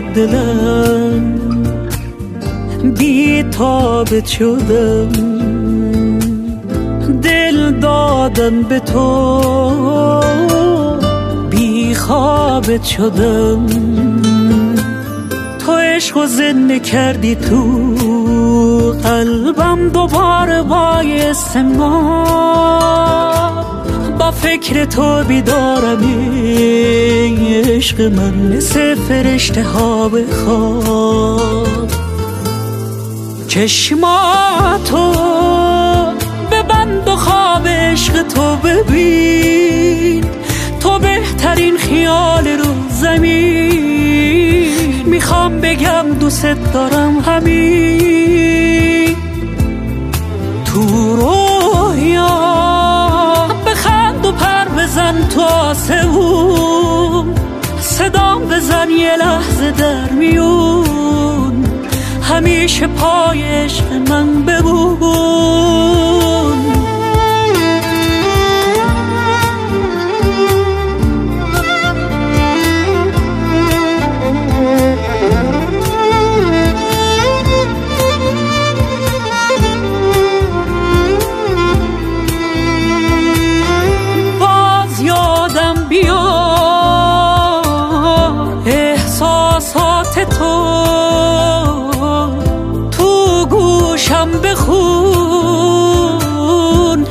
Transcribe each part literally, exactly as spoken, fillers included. دلم بی تابت شدم، دل دادن به تو بی خوابت شدم. تو عشقو زنده کردی تو قلبم، دوباره بایست ما با فکر تو بیدارم. عشق من مثل فرشته ها بخواب، چشماتو ببند و خواب عشق تو ببین. تو بهترین خیال رو زمین، میخوام بگم دوست دارم همین. تو رویا بخند و پر بزن تو آسمون، صدام بزن یه لحظه در میون، همیشه پای عشق من بمون.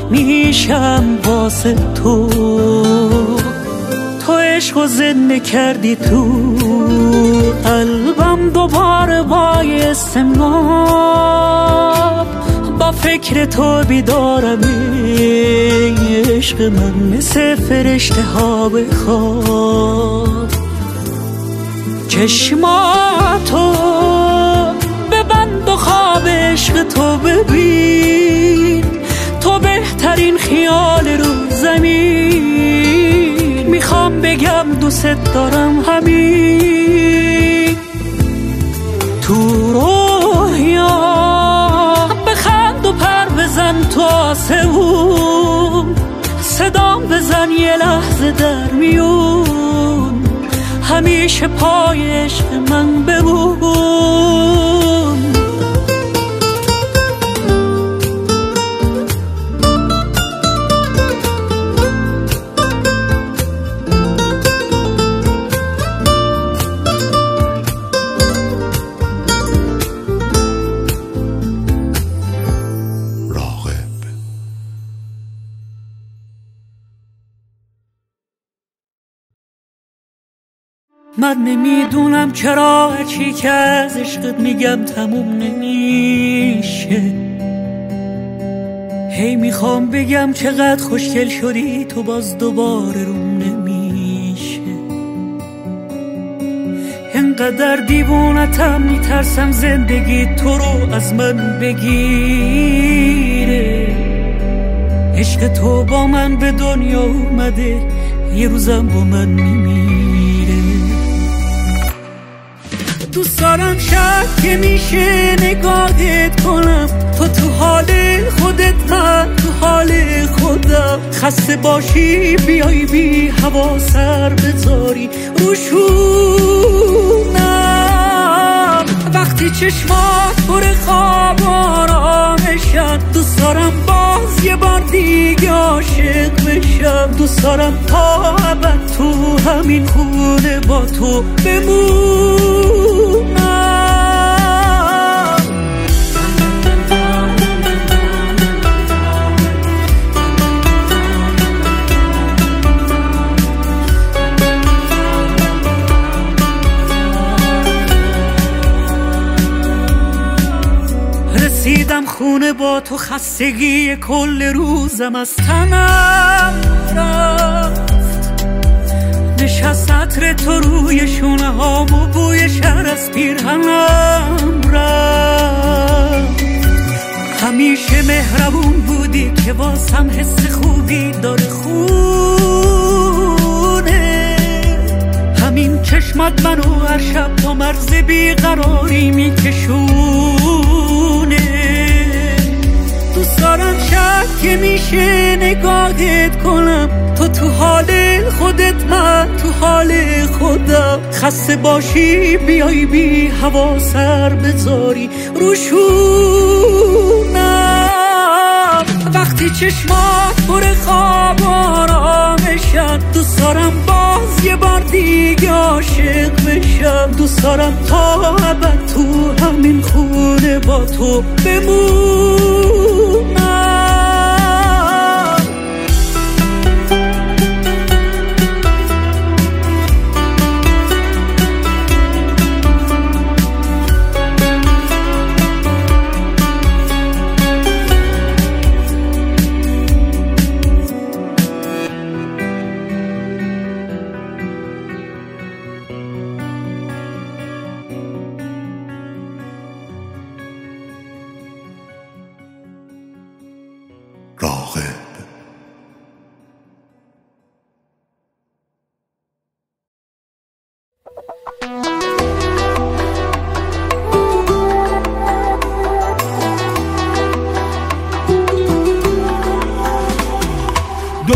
میشم واسه تو، تو عشقو زنده کردی تو قلبم، دوباره بایست ما با فکر تو بیدارم. عشق من مثل فرشته ها بخواب، چشماتو ببند و خواب عشق تو ببین. تو بهترین خیال رو زمین، میخوام بگم دوست دارم همین. تو رویا بخند و پر بزن تو آسمون، صدام بزن یه لحظه در میون، همیشه پای عشق من بمون. من نمیدونم چرا هرچی که از عشقت میگم تموم نمیشه. هی میخوام بگم چقدر خوشگل شدی تو، باز دوباره روم نمیشه. انقدر دیوونتم میترسم زندگی تو رو از من بگیره. عشق تو با من به دنیا اومده، یه روزم با من میمیره. دوست دارم شد که میشه نگاهت کنم، تو تو حال خودت من تو حال خودم. خسته باشی بیای بی هوا سر بذاری روشونم، وقتی چشمات پر خواب و آرامشن. دوست دارم باز یه بار دیگه عاشق بشم، دوست دارم تا ابد تو همین خونه با تو بمون. رسیدم خونه با تو، خستگی کل روزم از تنم رفت. نشست عطر تو روی شونه هام و بوی شهر از پیرهنم رفت. همیشه مهربون بودی که واسم حس خوبی داره خونه. همین چشمت منو هر شب تا مرز بیقراری میکشونه. دوست دارم شد که میشه نگاهت کنم، تو تو حال خودت من تو حال خودم. خسته باشی بیای بی هوا سر بذاری روشونم، وقتی چشمات پر خواب و آرامشن، دوست دارم باز یه بار دیگه عاشق بشم، دوست دارم تا ابد تو همین خونه با تو بمونم.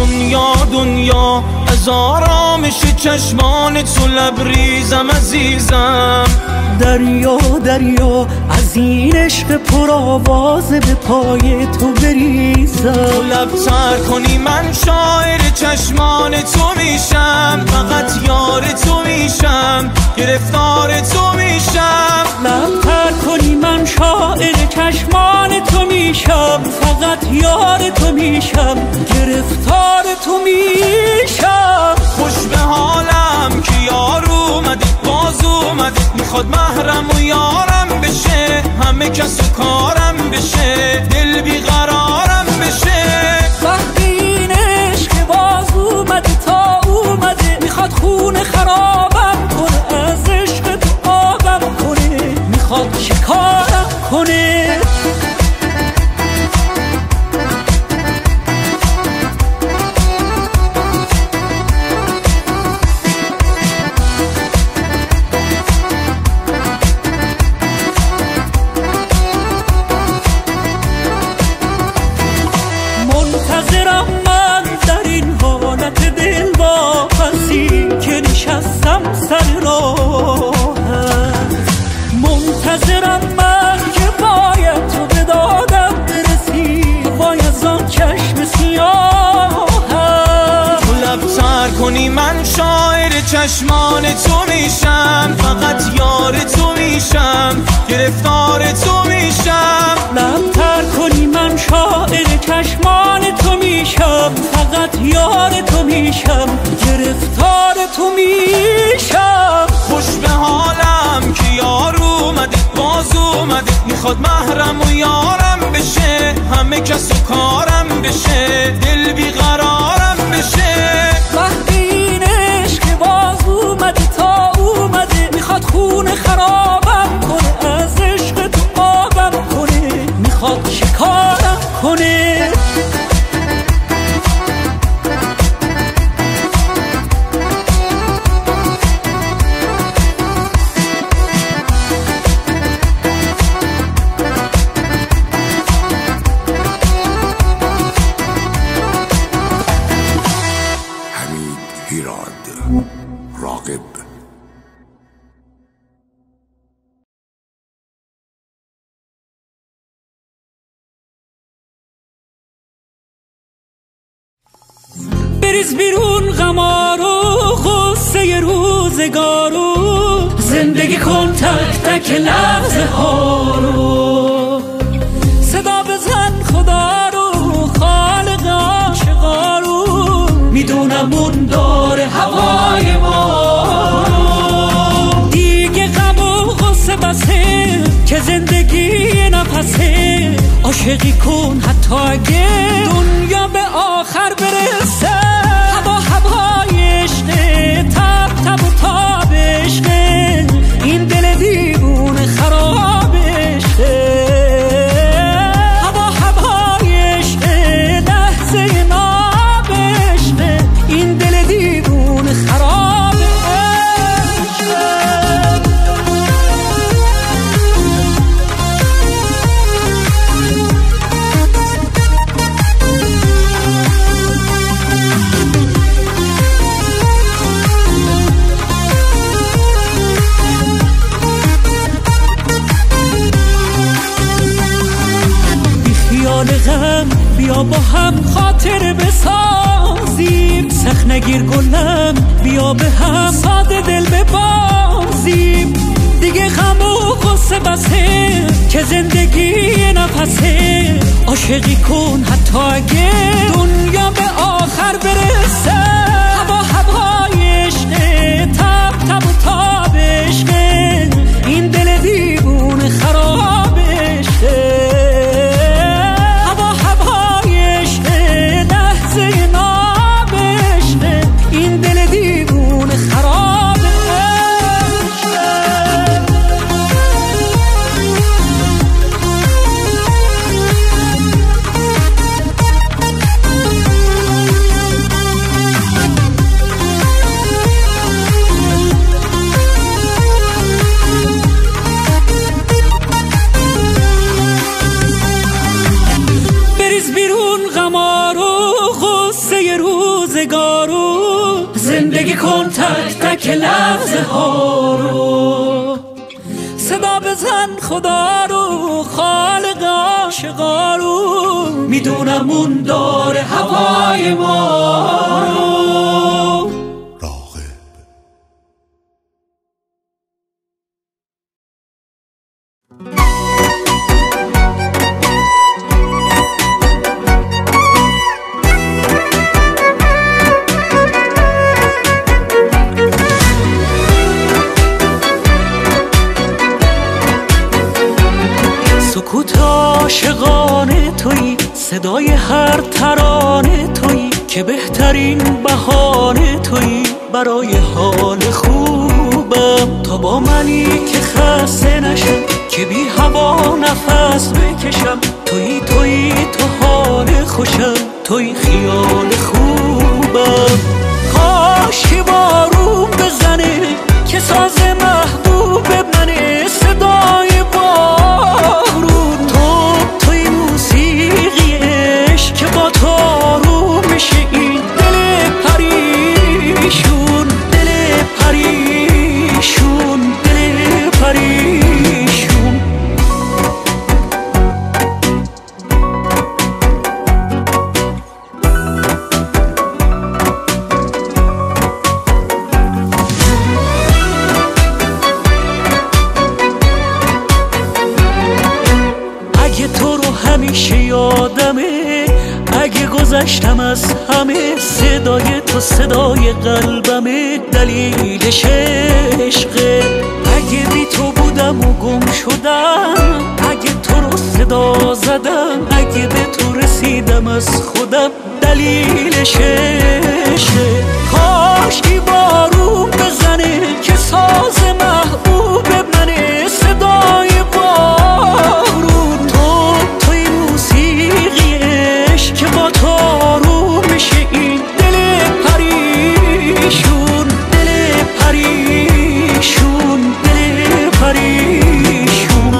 دنیا دنیا از آرامش چشمان تو لبریزم عزیزم، دریا دریا از این عشق پر آواز به پای تو بریزم، تو لبتر کنی من شاعر چشمان تو میشم، فقط یار تو میشم، گرفتار تو میشم، لبتر کنی من شاعر چشمان تو میشم، فقط یار تو میشم، گرفتار تو میشم، خوش به حالم که یار اومده باز اومده، میخواد محرم و یارم بشه، همه کس و کارم بشه، دل بیقرارم بشه، وقتی این عشق باز اومده تا اومده، میخواد خون خرابم کنه، از عشق تو آبم کنه، میخواد شکارم کنه. من شاعر چشمان تو میشم، فقط یار تو میشم، گرفتار تو میشم، لبتر کنی من شاعر چشمان تو میشم، فقط یار تو میشم، گرفتار تو میشم، خوش به حالم که یار اومده باز اومده، میخواد محرم و یارم بشه، همه کس و کارم بشه، دل بیقرارم بشه، خون خرابم کنه، از عشق تو آبم کنه، میخواد شکارم کنه. بریز بیرون غمارو غصه روزگارو، زندگی کن تک تک لحظه ها رو، صدا بزن خدا رو خالق عاشقا رو، میدونم اون داره هوای ما رو، دیگه غم و غصه بسه که زندگی نفسه، عاشقی کن حتی اگه دنیا به آخر برسه، این دل دیوونه خرابشه، هوا هوای عشقه، لحظه نابشه، این دل دیوونه خرابشه. گیر کنم بیا به هم ساده دل ببازیم دیگه غم و غصه بسه که زندگی یه نفسه عاشقی کن حتی اگه دنیا به آخر برسه هوا هوای عشقه تب تب و تاب عشقه این دل دیوونه خراب عشقه هوا هوای عشقه لحظه ناب عشقه این دل دیوونه خراب عشقه بریز بیرون غما رو غصه روزگار رو زندگی کن تک تک لحظه ها رو صدا بزن خدا رو خالق عاشقا رو میدونم اون داره هوای ما رو عاشقانه تویی صدای هر ترانه تویی که بهترین بهانه تویی برای حال خوبم تا با منی که خسته نشم که بی هوا نفس بکشم تویی تویی تو حال خوشم تویی خیال خوبم کاش که بارون بزنه که ساز محبوب منه صدای بارون تارو میشه این دل پریشون دل پریشون دل پریشون اگه تو رو همیشه یادمه اگه گذشتم از همه صدای تو صدای قلبم دلیلش عشقه اگه بی تو بودم و گم شدم اگه تو رو صدا زدم اگه به تو رسیدم از خودم دلیلش عشقه کاش که بارون بزنه که ساز محبوب منه صدای بارون تو توی موسیقی که با تارو میشه این دل پریشون دل پریشون دل پریشون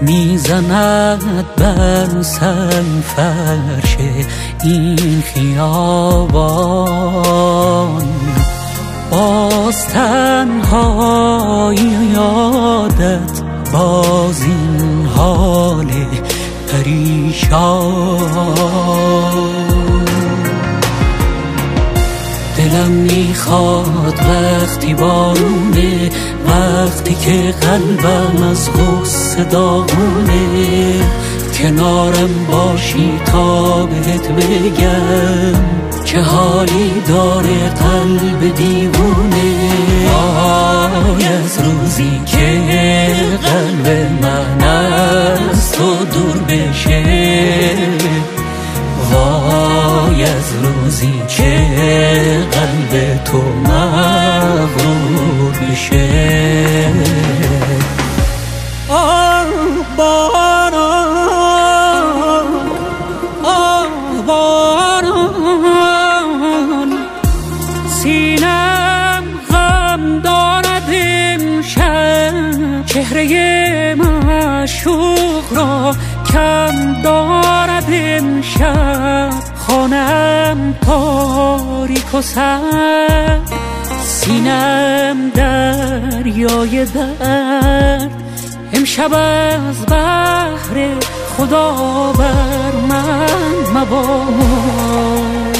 میزند بر سر فرش این خیابان، باز تنهایی یادت، باز این حال پریشان. دلم میخواد وقتی بارونه، وقتی که قلبم از غصه داغونه، کنارم باشی تا بهت بگم چه حالی داره قلب دیوونه. آی از روزی که قلب من از تو دور بشه، وای از روزی که قلب تو مغرور بشه. آه بانا، آه بانا، سینم غم دارد امشب، چهره معشوق را کم دارد امشب، خانه‌ام تاریک و سرد، سینم دریای درد، امشب از بحر خدا بر من مباد.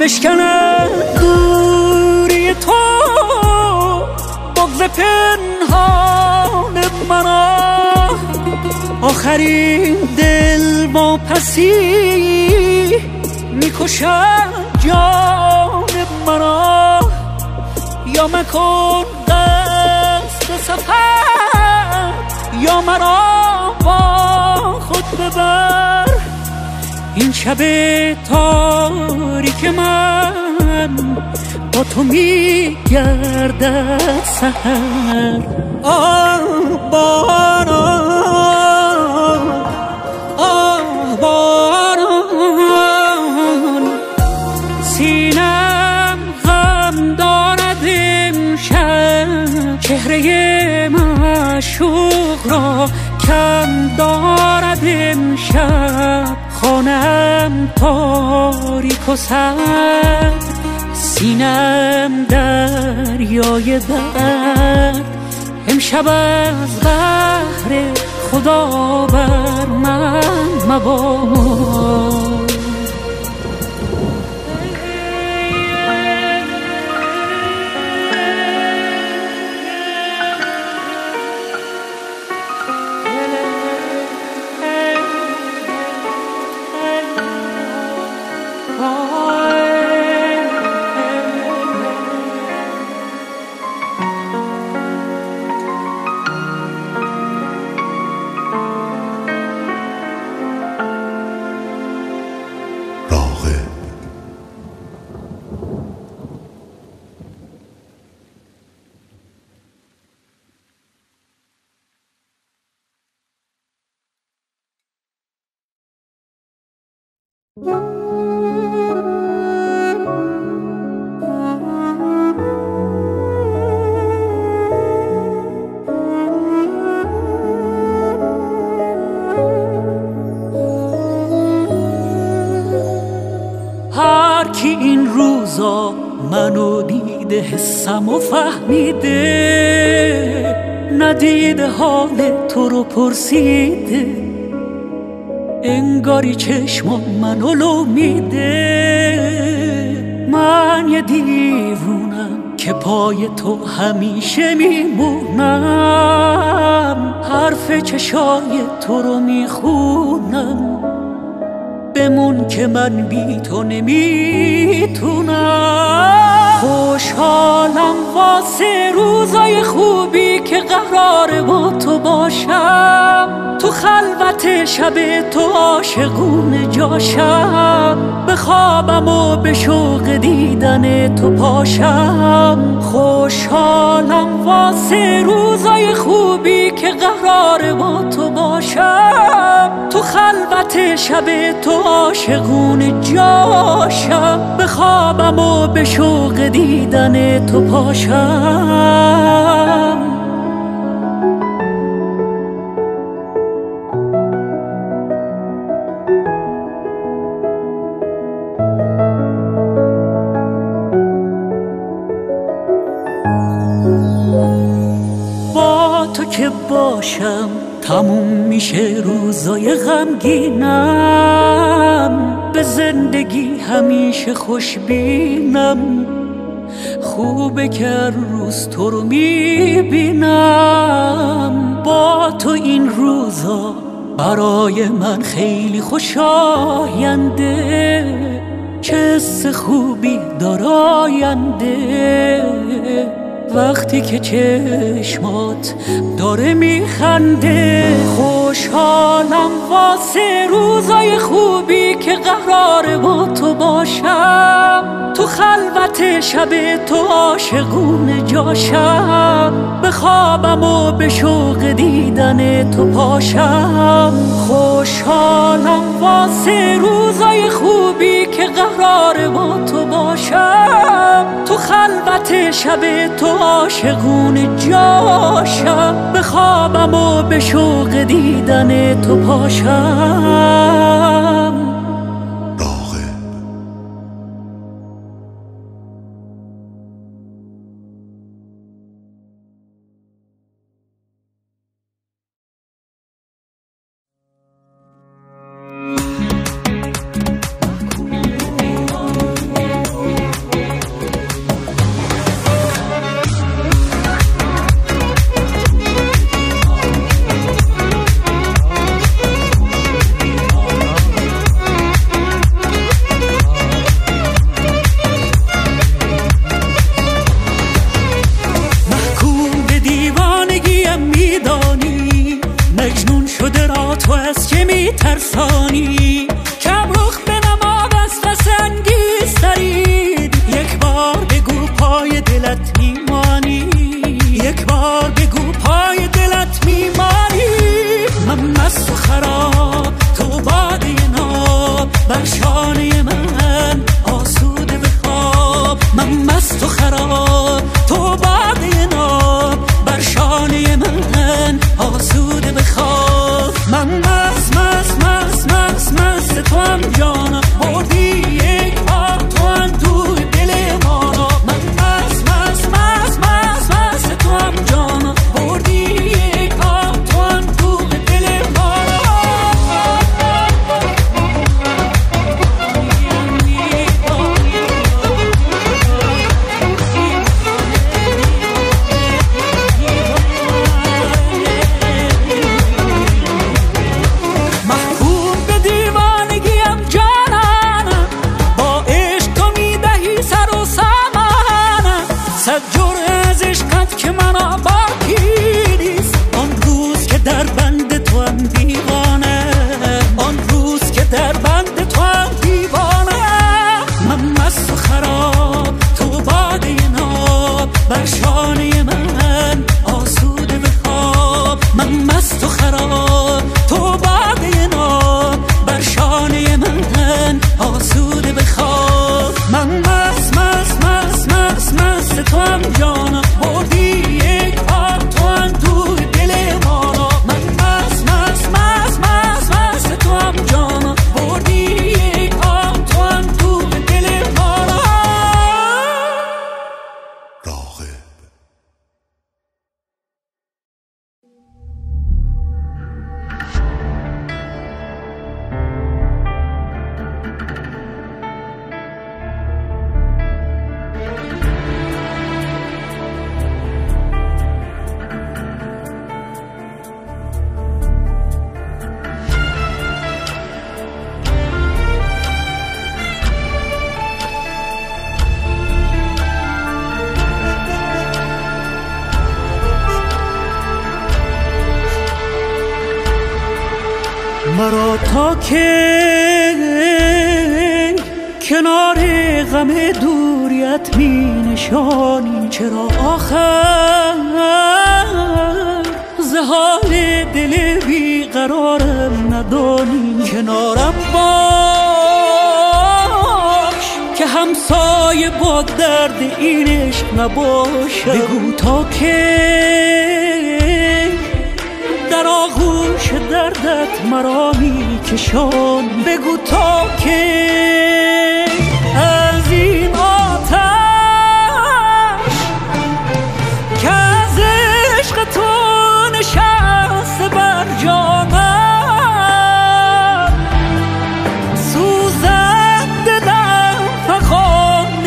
بشکنم دوری تو، بغض پنهان مرا، آخرین دل با پسی میکشد جان مرا. یا مکن دست سفر، یا مرا با خود ببر، این شب تاریک من با تو میگردد سحر. آه بانا، آه باران، سینم غم دارد امشب، چهره معشوق را کم دارد امشب، خانه‌ام تاریک و سرد، سینم دریای درد، امشب از بحر خدا بر من مباد. حسم و فهمیده، ندیده حال تو رو پرسیده، انگاری چشم منو لو میده. من یه دیوونم که پای تو همیشه میمونم، حرف چشای تو رو میخونم، بمون که من بی تو نمیتونم. حالم واسه روزای خوبی که قراره با تو باشم، تو خلوت شب تو عاشقونه جاشم، به خوابم و به شوق دیدن تو پاشم. خوشحالم واسه روزای خوبی که قراره با تو باشم، تو خلوت شب تو عاشقونه جاشم، به خوابم و به شوق دیدن تو پاشم. با تو که باشم تموم میشه روزای غمگینم، به زندگی همیشه خوشبینم، خوبه که هر روز تو رو میبینم. با تو این روزا برای من خیلی خوشاینده، چه حس خوبی داراینده وقتی که چشمات داره میخنده. خوشحالم واسه روزای خوبی که قراره با تو باشم، تو خلوت شب تو عاشقونه جاشم، به خوابم و به شوق دیدن تو پاشم. خوشحالم واسه روزای خوبی که قراره با تو باشم، تو خلوت شب تو عاشقونه جاشم، به خوابم و به شوق دیدن تو پاشم. مرا تا که کنار غم دوریت می نشانی، چرا آخر زهال دل بی قرارم ندانی؟ کنارم باش که همسایه با درد اینش نباشم. بگو تا که در آغوش دردت مرا می کشان، بگو تا که از این آتش که از عشق تو نشسته بر جانم سوزد دلم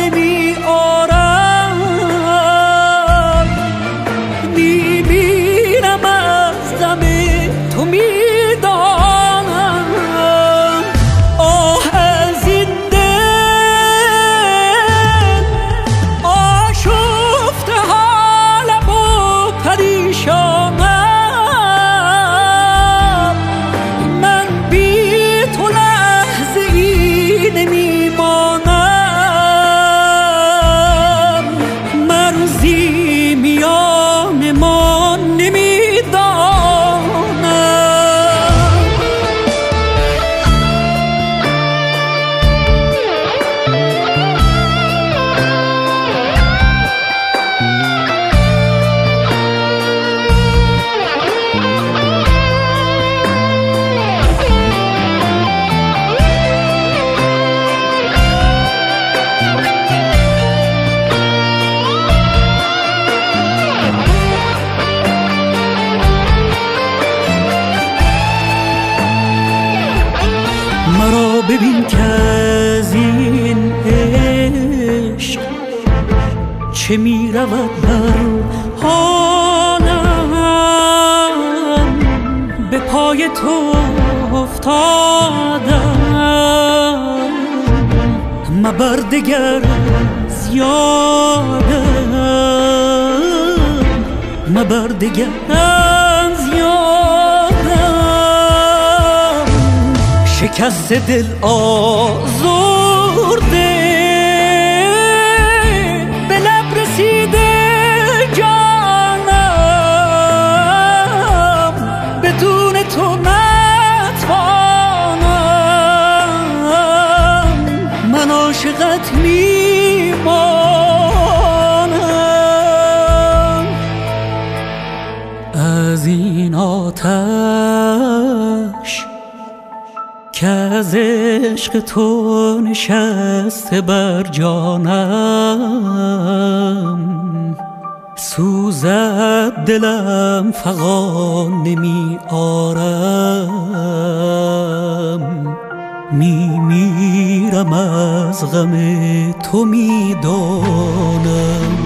فغان نمی آرم. می بینم از دم تو می ببین که از این عشق چه می رود بر حالم. به پای تو افتادم مبر دگر از یادم، مبر دگر از یادم. شکست دل آزرده به لب رسیده جانم، بدون تو نتوانم. من عاشقت میمانم، از این آتش که از عشق تو نشسته بر جانم سوزد دلم فغان نمی آرم. می میرم از غم تو می دانم.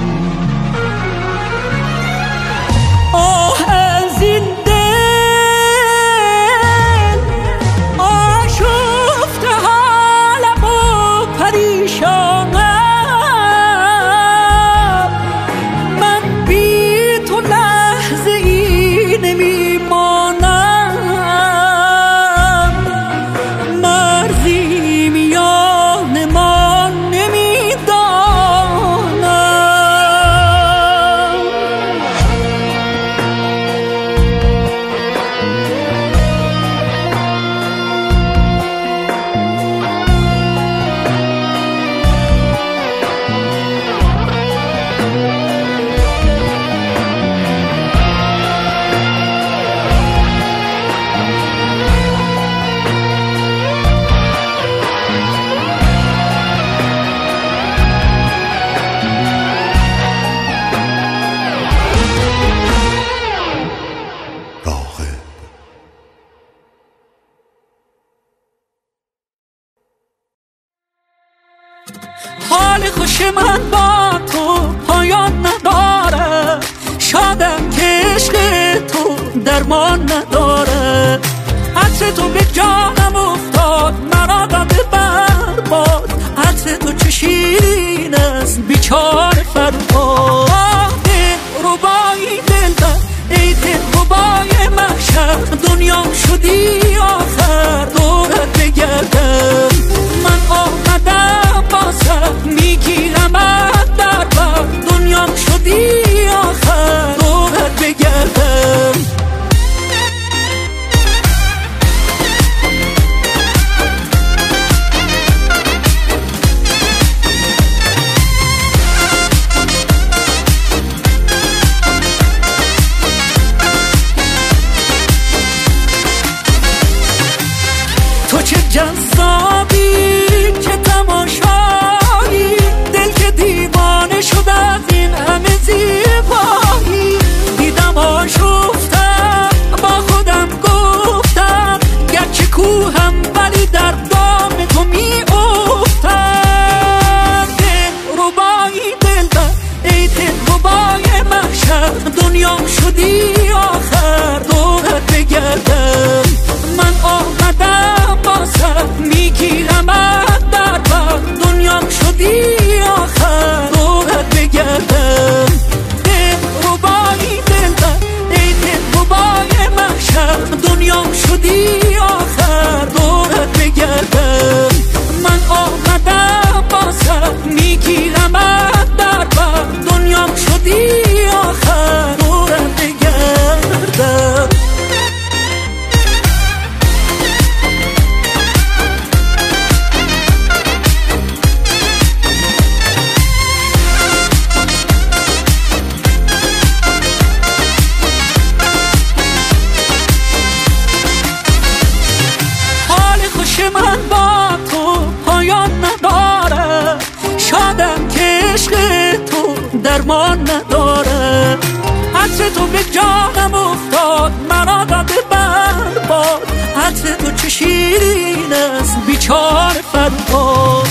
حال خوش من با تو پایان نداره، شادم که عشق تو درمان نداره. عکس تو به جانم افتاد مرا داده بر باد، عکس تو چه شیرین است بیچاره فرهاد. دل ربایی دلبر ای دل ربای محشر، دنیا شدی آخر. درمان نداره، عطر تو به جانم افتاد، مرا داده بر باد، عطر تو چه شیرین است بیچاره فرهاد.